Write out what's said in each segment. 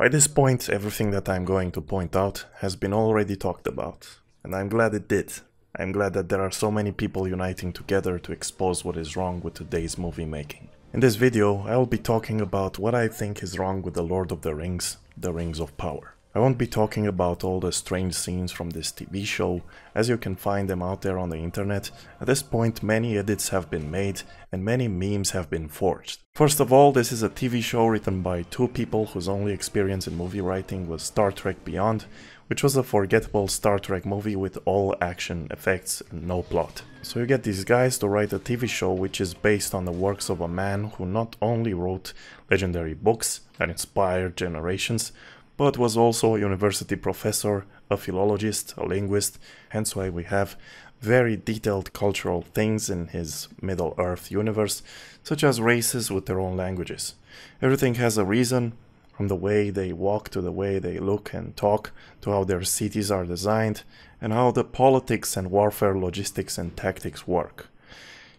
By this point, everything that I'm going to point out has been already talked about, and I'm glad it did. I'm glad that there are so many people uniting together to expose what is wrong with today's movie making. In this video, I will be talking about what I think is wrong with The Lord of the Rings, The Rings of Power. I won't be talking about all the strange scenes from this TV show, as you can find them out there on the internet. At this point, many edits have been made and many memes have been forged. First of all, this is a TV show written by two people whose only experience in movie writing was Star Trek Beyond, which was a forgettable Star Trek movie with all action effects and no plot. So you get these guys to write a TV show which is based on the works of a man who not only wrote legendary books that inspired generations, but was also a university professor, a philologist, a linguist, hence why we have very detailed cultural things in his Middle-earth universe, such as races with their own languages. Everything has a reason, from the way they walk to the way they look and talk, to how their cities are designed, and how the politics and warfare logistics and tactics work.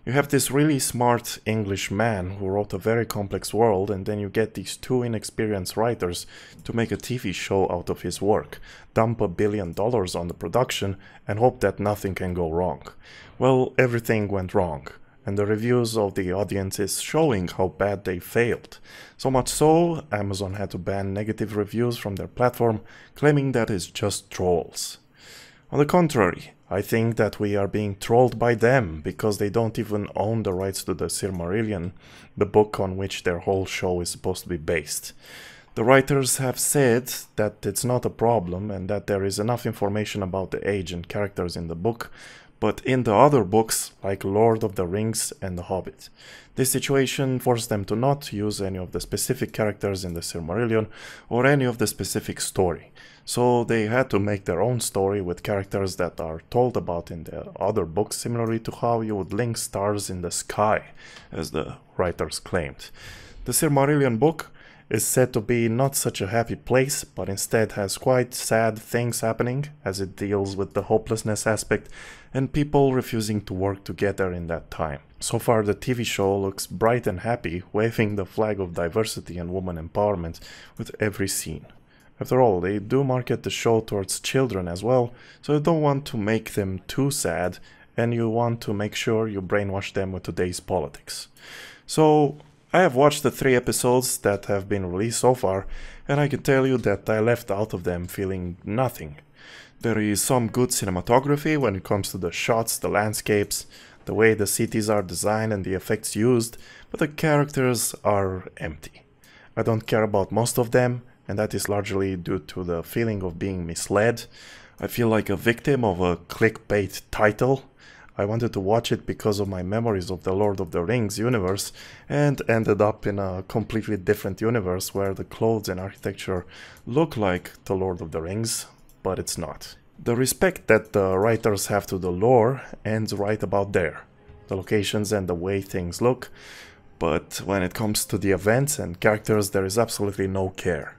You have this really smart English man who wrote a very complex world, and then you get these two inexperienced writers to make a TV show out of his work, dump $1 billion on the production and hope that nothing can go wrong. Well, everything went wrong, and the reviews of the audience is showing how bad they failed. So much so, Amazon had to ban negative reviews from their platform, claiming that it's just trolls. On the contrary, I think that we are being trolled by them because they don't even own the rights to the Silmarillion, the book on which their whole show is supposed to be based. The writers have said that it's not a problem and that there is enough information about the age and characters in the book, but in the other books, like Lord of the Rings and The Hobbit. This situation forced them to not use any of the specific characters in the Silmarillion or any of the specific story. So they had to make their own story with characters that are told about in the other books, similarly to how you would link stars in the sky, as the writers claimed. The Silmarillion book is said to be not such a happy place, but instead has quite sad things happening, as it deals with the hopelessness aspect and people refusing to work together in that time. So far, the TV show looks bright and happy, waving the flag of diversity and woman empowerment with every scene. After all, they do market the show towards children as well, so you don't want to make them too sad, and you want to make sure you brainwash them with today's politics. So I have watched the 3 episodes that have been released so far, and I can tell you that I left out of them feeling nothing. There is some good cinematography when it comes to the shots, the landscapes, the way the cities are designed and the effects used, but the characters are empty. I don't care about most of them, and that is largely due to the feeling of being misled. I feel like a victim of a clickbait title. I wanted to watch it because of my memories of the Lord of the Rings universe and ended up in a completely different universe where the clothes and architecture look like the Lord of the Rings, but it's not. The respect that the writers have to the lore ends right about there, the locations and the way things look, but when it comes to the events and characters there is absolutely no care.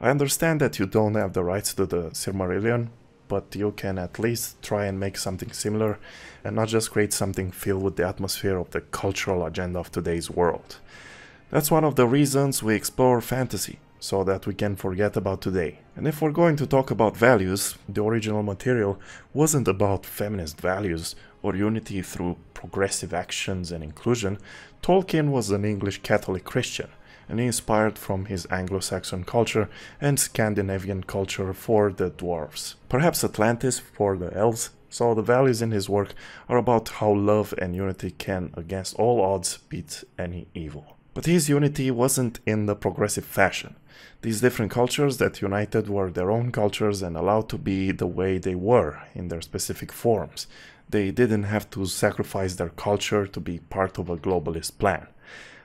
I understand that you don't have the rights to the Silmarillion, but you can at least try and make something similar and not just create something filled with the atmosphere of the cultural agenda of today's world. That's one of the reasons we explore fantasy, so that we can forget about today. And if we're going to talk about values, the original material wasn't about feminist values or unity through progressive actions and inclusion. Tolkien was an English Catholic Christian, and he inspired from his Anglo-Saxon culture and Scandinavian culture for the dwarves, perhaps Atlantis for the elves, so the values in his work are about how love and unity can, against all odds, beat any evil. But his unity wasn't in the progressive fashion. These different cultures that united were their own cultures and allowed to be the way they were, in their specific forms. They didn't have to sacrifice their culture to be part of a globalist plan.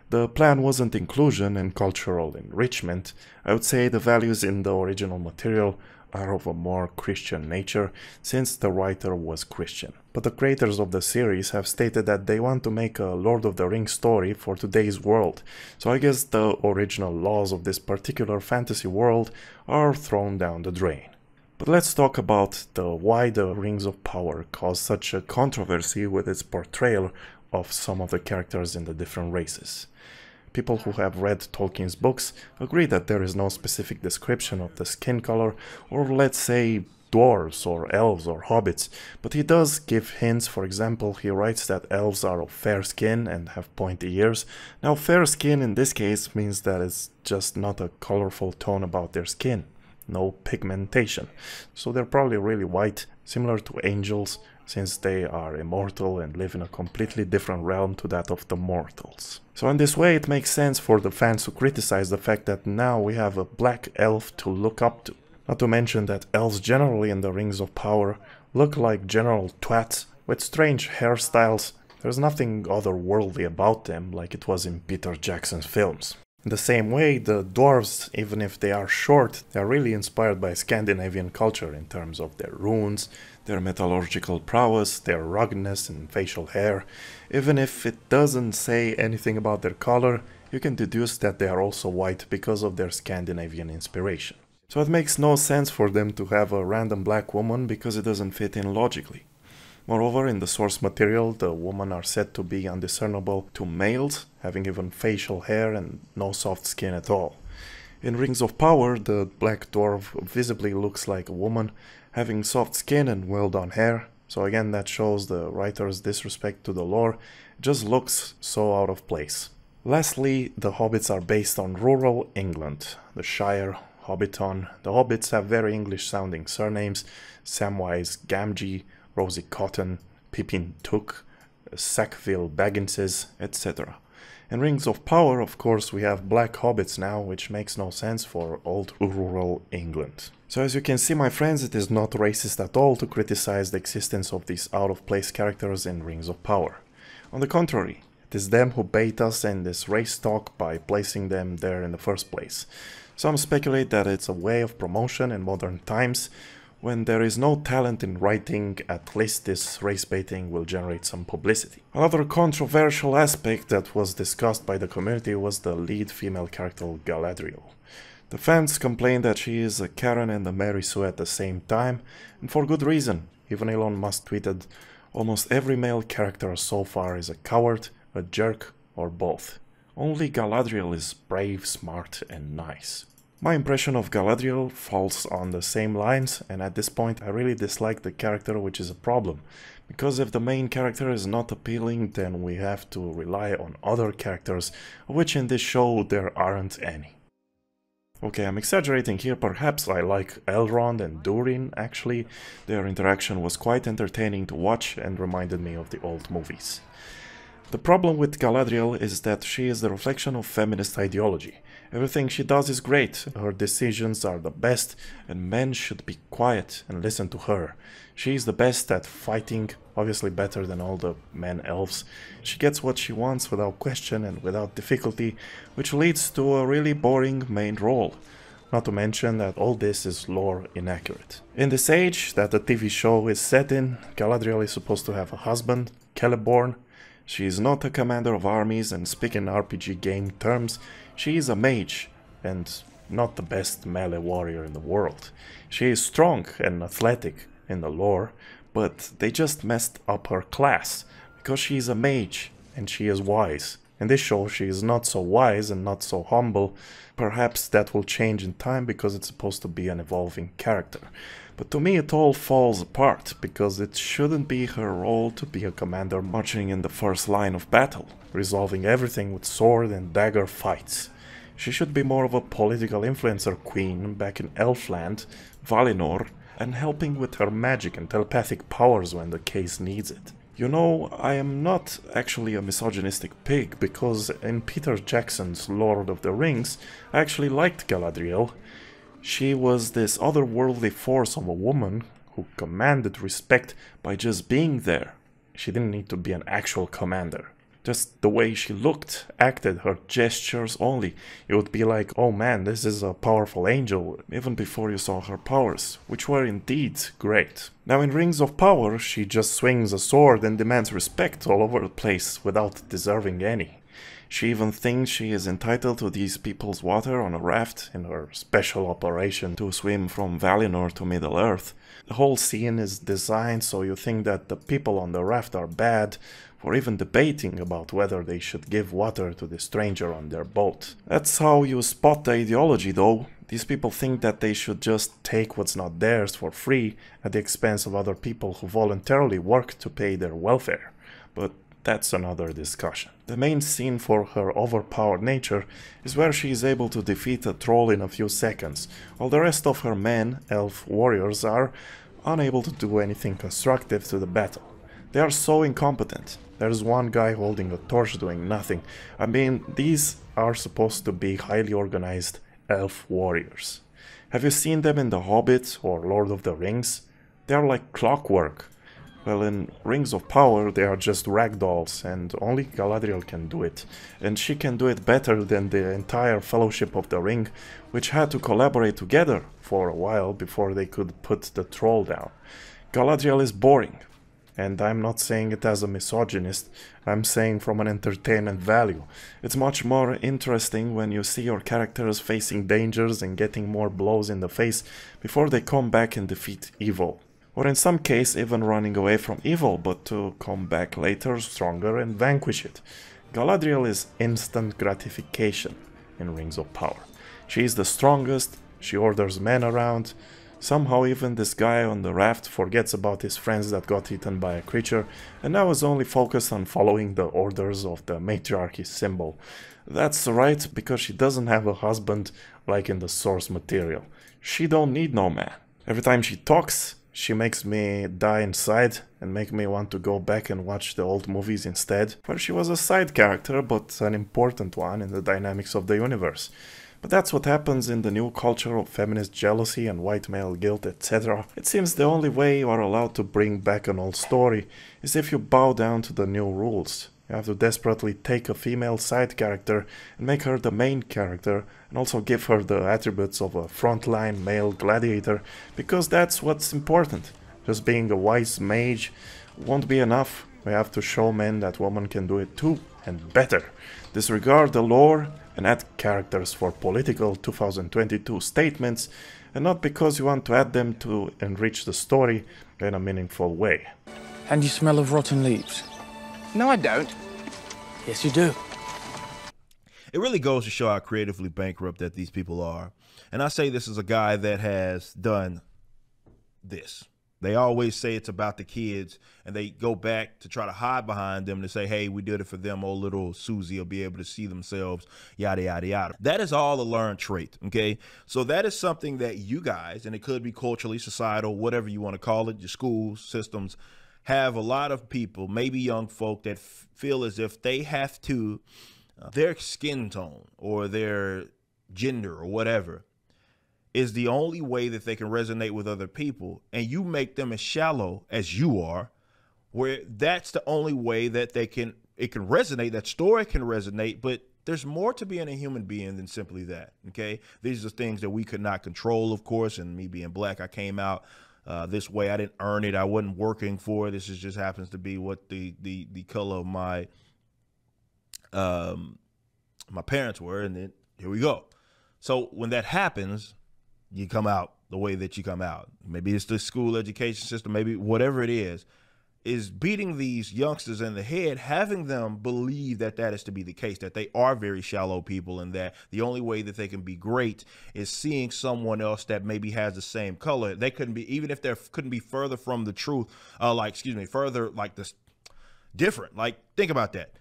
The plan wasn't inclusion and cultural enrichment. I would say the values in the original material are of a more Christian nature, since the writer was Christian. But the creators of the series have stated that they want to make a Lord of the Rings story for today's world, so I guess the original laws of this particular fantasy world are thrown down the drain. But let's talk about why the Rings of Power caused such a controversy with its portrayal of some of the characters in the different races. People who have read Tolkien's books agree that there is no specific description of the skin color, or let's say dwarves or elves or hobbits, but he does give hints. For example, he writes that elves are of fair skin and have pointy ears. Now fair skin in this case means that it's just not a colorful tone about their skin, no pigmentation, so they're probably really white, similar to angels, since they are immortal and live in a completely different realm to that of the mortals. So in this way it makes sense for the fans to criticize the fact that now we have a black elf to look up to. Not to mention that elves generally in the Rings of Power look like general twats with strange hairstyles. There's nothing otherworldly about them like it was in Peter Jackson's films. In the same way, the dwarves, even if they are short, they are really inspired by Scandinavian culture in terms of their runes, their metallurgical prowess, their ruggedness and facial hair. Even if it doesn't say anything about their color, you can deduce that they are also white because of their Scandinavian inspiration. So it makes no sense for them to have a random black woman because it doesn't fit in logically. Moreover, in the source material, the women are said to be undiscernible to males, having even facial hair and no soft skin at all. In Rings of Power, the black dwarf visibly looks like a woman, having soft skin and well-done hair. So again, that shows the writer's disrespect to the lore. It just looks so out of place. Lastly, the hobbits are based on rural England, the Shire, Hobbiton. The hobbits have very English-sounding surnames: Samwise Gamgee, Rosie Cotton, Pippin Took, Sackville Bagginses, etc. In Rings of Power, of course, we have black hobbits now, which makes no sense for old rural England. So as you can see, my friends, it is not racist at all to criticize the existence of these out-of-place characters in Rings of Power. On the contrary, it is them who bait us in this race talk by placing them there in the first place. Some speculate that it's a way of promotion in modern times. When there is no talent in writing, at least this race baiting will generate some publicity. Another controversial aspect that was discussed by the community was the lead female character Galadriel. The fans complained that she is a Karen and a Mary Sue at the same time, and for good reason. Even Elon Musk tweeted, "Almost every male character so far is a coward, a jerk, or both. Only Galadriel is brave, smart, and nice." My impression of Galadriel falls on the same lines, and at this point I really dislike the character, which is a problem. Because if the main character is not appealing, then we have to rely on other characters, which in this show there aren't any. Okay, I'm exaggerating here, perhaps. I like Elrond and Durin, actually. Their interaction was quite entertaining to watch and reminded me of the old movies. The problem with Galadriel is that she is the reflection of feminist ideology. Everything she does is great, her decisions are the best, and men should be quiet and listen to her. She is the best at fighting, obviously better than all the men elves. She gets what she wants without question and without difficulty, which leads to a really boring main role. Not to mention that all this is lore inaccurate. In this age that the TV show is set in, Galadriel is supposed to have a husband, Celeborn. She is not a commander of armies, and speaking RPG game terms, she is a mage, and not the best melee warrior in the world. She is strong and athletic in the lore, but they just messed up her class, because she is a mage, and she is wise. In this show she is not so wise and not so humble. Perhaps that will change in time because it's supposed to be an evolving character. But to me it all falls apart, because it shouldn't be her role to be a commander marching in the first line of battle, resolving everything with sword and dagger fights. She should be more of a political influencer queen back in Elfland, Valinor, and helping with her magic and telepathic powers when the case needs it. You know, I am not actually a misogynistic pig, because in Peter Jackson's Lord of the Rings, I actually liked Galadriel. She was this otherworldly force of a woman who commanded respect by just being there. She didn't need to be an actual commander. Just the way she looked, acted, her gestures only. It would be like, oh man, this is a powerful angel, even before you saw her powers, which were indeed great. Now in Rings of Power, she just swings a sword and demands respect all over the place without deserving any. She even thinks she is entitled to these people's water on a raft in her special operation to swim from Valinor to Middle-earth. The whole scene is designed so you think that the people on the raft are bad, or even debating about whether they should give water to the stranger on their boat. That's how you spot the ideology though. These people think that they should just take what's not theirs for free at the expense of other people who voluntarily work to pay their welfare. But that's another discussion. The main scene for her overpowered nature is where she is able to defeat a troll in a few seconds, while the rest of her men, elf warriors, are unable to do anything constructive to the battle. They are so incompetent. There's one guy holding a torch doing nothing. I mean, these are supposed to be highly organized elf warriors. Have you seen them in The Hobbit or Lord of the Rings? They are like clockwork. Well, in Rings of Power they are just ragdolls, and only Galadriel can do it. And she can do it better than the entire Fellowship of the Ring, which had to collaborate together for a while before they could put the troll down. Galadriel is boring. And I'm not saying it as a misogynist, I'm saying from an entertainment value. It's much more interesting when you see your characters facing dangers and getting more blows in the face before they come back and defeat evil. Or in some case even running away from evil, but to come back later stronger and vanquish it. Galadriel is instant gratification in Rings of Power. She is the strongest, she orders men around. Somehow even this guy on the raft forgets about his friends that got eaten by a creature, and now is only focused on following the orders of the matriarchy symbol. That's right, because she doesn't have a husband like in the source material. She don't need no man. Every time she talks, she makes me die inside and make me want to go back and watch the old movies instead, where she was a side character but an important one in the dynamics of the universe. But that's what happens in the new culture of feminist jealousy and white male guilt, etc. It seems the only way you are allowed to bring back an old story is if you bow down to the new rules. You have to desperately take a female side character and make her the main character, and also give her the attributes of a frontline male gladiator, because that's what's important. Just being a wise mage won't be enough. We have to show men that women can do it too, and better. Disregard the lore and add characters for political 2022 statements, and not because you want to add them to enrich the story in a meaningful way. And you smell of rotten leaves? No, I don't. Yes, you do. It really goes to show how creatively bankrupt that these people are. And I say this as a guy that has done this. They always say it's about the kids, and they go back to try to hide behind them to say, hey, we did it for them. Oh, little Susie will be able to see themselves, yada, yada, yada. That is all a learned trait, okay? So that is something that you guys, and it could be culturally, societal, whatever you want to call it, your school systems, have a lot of people, maybe young folk, that feel as if they have to, their skin tone or their gender or whatever is the only way that they can resonate with other people, and you make them as shallow as you are, where that's the only way that they can, it can resonate, that story can resonate, but there's more to being a human being than simply that, okay? These are things that we could not control, of course, and me being black, I came out this way, I didn't earn it, I wasn't working for it, this is just happens to be what the color of my, my parents were, and then here we go. So when that happens, you come out the way that you come out. Maybe it's the school education system, maybe whatever it is beating these youngsters in the head, having them believe that that is to be the case, that they are very shallow people and that the only way that they can be great is seeing someone else that maybe has the same color. They couldn't be, even if they couldn't be further from the truth, further like this different, like think about that.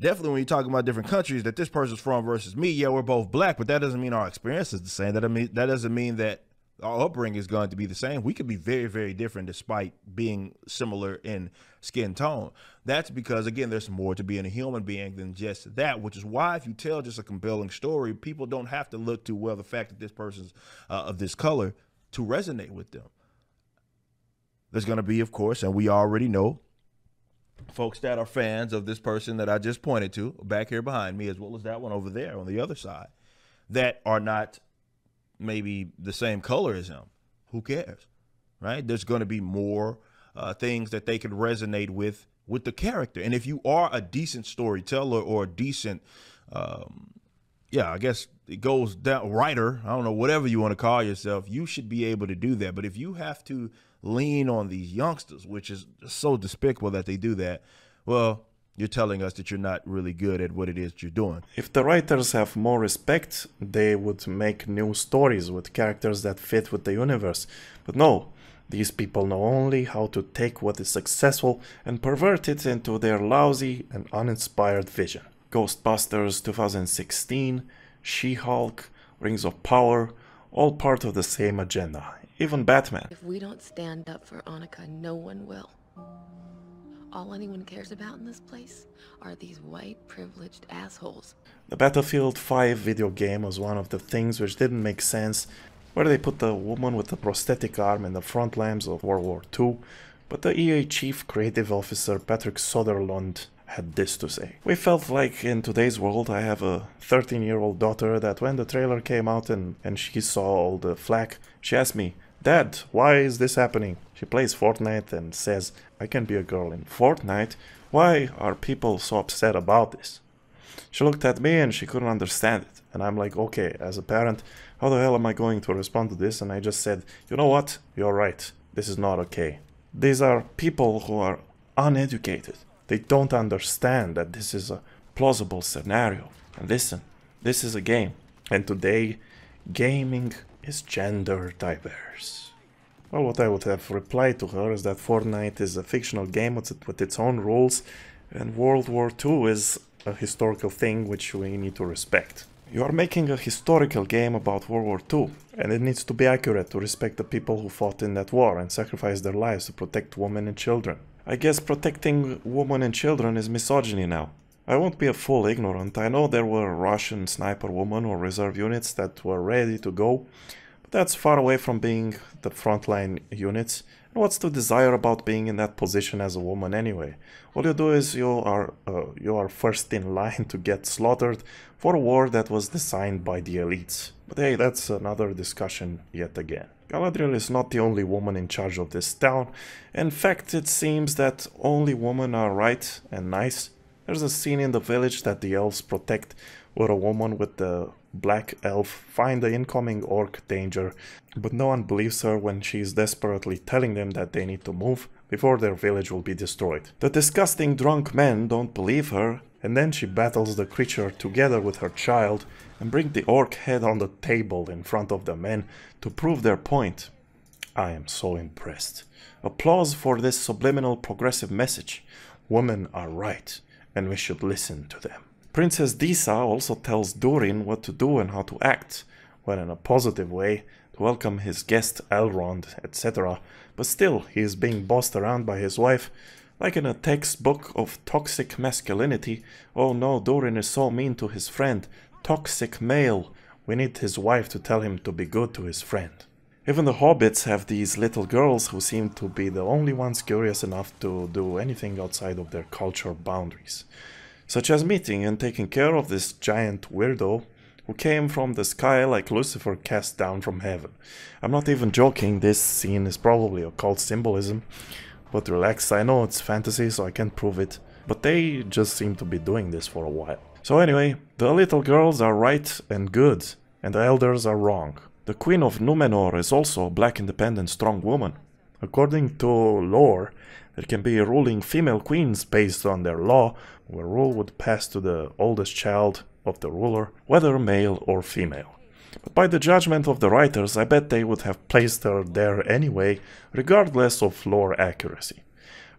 Definitely when you're talking about different countries that this person's from versus me, yeah, we're both black, but that doesn't mean our experience is the same. That doesn't mean that our upbringing is going to be the same. We could be very, very different despite being similar in skin tone. That's because, again, there's more to being a human being than just that, which is why if you tell just a compelling story, people don't have to look to, well, the fact that this person's of this color to resonate with them. There's going to be, of course, and we already know, folks that are fans of this person that I just pointed to back here behind me, as well as that one over there on the other side, that are not maybe the same color as him. Who cares, right? There's going to be more things that they can resonate with the character. And if you are a decent storyteller or a decent, yeah, I guess it goes down, writer, I don't know, whatever you want to call yourself, you should be able to do that. But if you have to lean on these youngsters, which is so despicable that they do that, well, You're telling us that you're not really good at what it is that you're doing. If the writers have more respect, they would make new stories with characters that fit with the universe. But no, these people know only how to take what is successful and pervert it into their lousy and uninspired vision. Ghostbusters 2016, She-Hulk, Rings of Power, all part of the same agenda. Even Batman. If we don't stand up for Annika, no one will. All anyone cares about in this place are these white, privileged assholes. The Battlefield 5 video game was one of the things which didn't make sense, where they put the woman with the prosthetic arm in the front lines of World War II, but the EA chief creative officer Patrick Soderlund had this to say. We felt like in today's world, I have a 13-year-old daughter that when the trailer came out and she saw all the flack, she asked me, "Dad, why is this happening?" She plays Fortnite and says, "I can be a girl in Fortnite. Why are people so upset about this?" She looked at me and she couldn't understand it. And I'm like, okay, as a parent, how the hell am I going to respond to this? And I just said, you know what? You're right. This is not okay. These are people who are uneducated. They don't understand that this is a plausible scenario. And listen, this is a game. And today, gaming is gender diverse. Well, what I would have replied to her is that Fortnite is a fictional game with its own rules, and World War II is a historical thing which we need to respect. You are making a historical game about World War II, and it needs to be accurate to respect the people who fought in that war and sacrificed their lives to protect women and children. I guess protecting women and children is misogyny now. I won't be a full ignorant. I know there were Russian sniper women or reserve units that were ready to go, but that's far away from being the frontline units. And what's to desire about being in that position as a woman anyway? All you do is you are first in line to get slaughtered for a war that was designed by the elites. But hey, that's another discussion yet again. Galadriel is not the only woman in charge of this town. In fact, it seems that only women are right and nice. There's a scene in the village that the elves protect where a woman with the black elf finds the incoming orc danger, but no one believes her when she is desperately telling them that they need to move before their village will be destroyed. The disgusting drunk men don't believe her, and then she battles the creature together with her child and brings the orc head on the table in front of the men to prove their point. I am so impressed. Applause for this subliminal progressive message. Women are right, and we should listen to them. Princess Disa also tells Durin what to do and how to act, well, in a positive way, to welcome his guest Elrond, etc. But still, he is being bossed around by his wife, like in a textbook of toxic masculinity. Oh no, Durin is so mean to his friend. Toxic male. We need his wife to tell him to be good to his friend. Even the hobbits have these little girls who seem to be the only ones curious enough to do anything outside of their culture boundaries, such as meeting and taking care of this giant weirdo who came from the sky like Lucifer cast down from heaven. I'm not even joking, this scene is probably occult symbolism, but relax, I know it's fantasy so I can't prove it, but they just seem to be doing this for a while. So anyway, the little girls are right and good, and the elders are wrong. The Queen of Numenor is also a black, independent, strong woman. According to lore, there can be ruling female queens based on their law, where rule would pass to the oldest child of the ruler, whether male or female. But by the judgment of the writers, I bet they would have placed her there anyway, regardless of lore accuracy.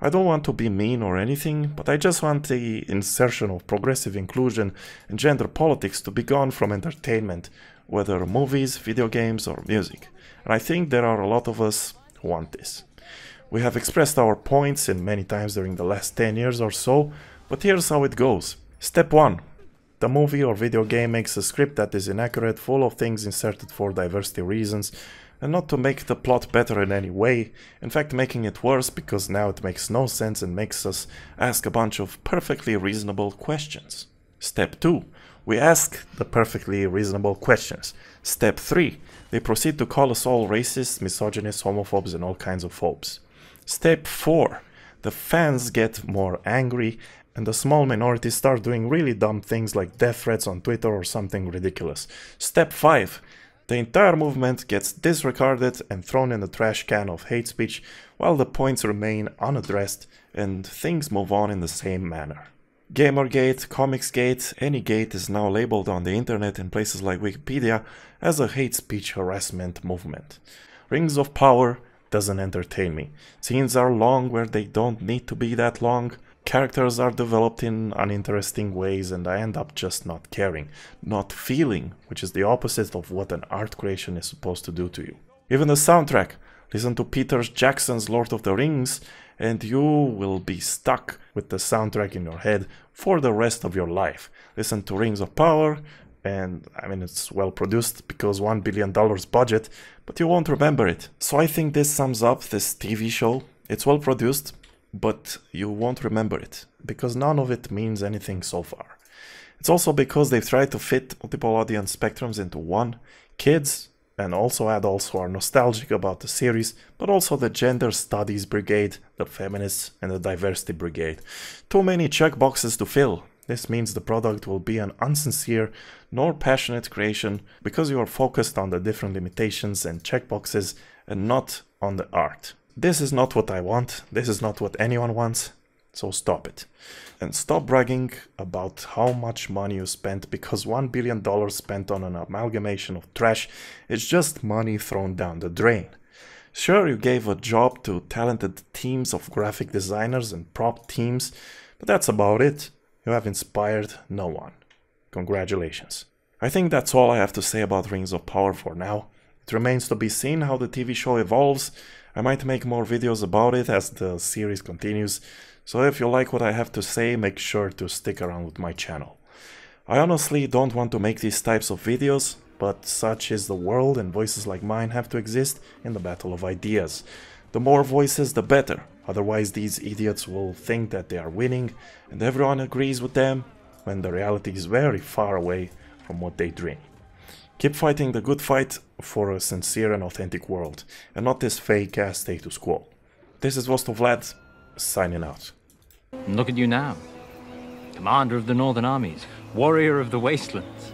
I don't want to be mean or anything, but I just want the insertion of progressive inclusion and gender politics to be gone from entertainment, whether movies, video games or music. And I think there are a lot of us who want this. We have expressed our points in many times during the last 10 years or so, but here's how it goes. Step 1. The movie or video game makes a script that is inaccurate, full of things inserted for diversity reasons, and not to make the plot better in any way, in fact making it worse because now it makes no sense and makes us ask a bunch of perfectly reasonable questions. Step 2. We ask the perfectly reasonable questions. Step 3. They proceed to call us all racists, misogynists, homophobes and all kinds of phobes. Step 4. The fans get more angry and the small minority start doing really dumb things like death threats on Twitter or something ridiculous. Step 5. The entire movement gets disregarded and thrown in the trash can of hate speech, while the points remain unaddressed and things move on in the same manner. Gamergate, Comicsgate, any gate is now labeled on the internet and places like Wikipedia as a hate speech harassment movement. Rings of Power doesn't entertain me. Scenes are long where they don't need to be that long. Characters are developed in uninteresting ways and I end up just not caring, not feeling, which is the opposite of what an art creation is supposed to do to you. Even the soundtrack. Listen to Peter Jackson's Lord of the Rings and you will be stuck with the soundtrack in your head for the rest of your life. Listen to Rings of Power and, I mean, it's well produced because $1 billion budget, but you won't remember it. So I think this sums up this TV show. It's well produced, but you won't remember it because none of it means anything so far. It's also because they've tried to fit multiple audience spectrums into one. Kids and also adults who are nostalgic about the series, but also the gender studies brigade, the feminists and the diversity brigade. Too many checkboxes to fill. This means the product will be an insincere nor passionate creation because you are focused on the different limitations and checkboxes and not on the art. This is not what I want, this is not what anyone wants, so stop it. And stop bragging about how much money you spent, because $1 billion spent on an amalgamation of trash is just money thrown down the drain. Sure, you gave a job to talented teams of graphic designers and prop teams, but that's about it. You have inspired no one. Congratulations. I think that's all I have to say about Rings of Power for now. It remains to be seen how the TV show evolves. I might make more videos about it as the series continues, so if you like what I have to say, make sure to stick around with my channel. I honestly don't want to make these types of videos, but such is the world and voices like mine have to exist in the battle of ideas. The more voices, the better, otherwise these idiots will think that they are winning and everyone agrees with them when the reality is very far away from what they dream. Keep fighting the good fight for a sincere and authentic world, and not this fake-ass status quo. This is Vostovlad, signing out. Look at you now. Commander of the Northern Armies, warrior of the Wastelands.